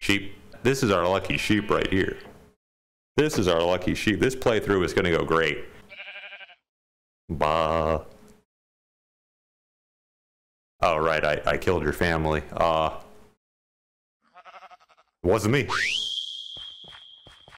Sheep. This is our lucky sheep right here. This is our lucky sheep. This playthrough is going to go great. Bah. Oh, right. I killed your family. It wasn't me.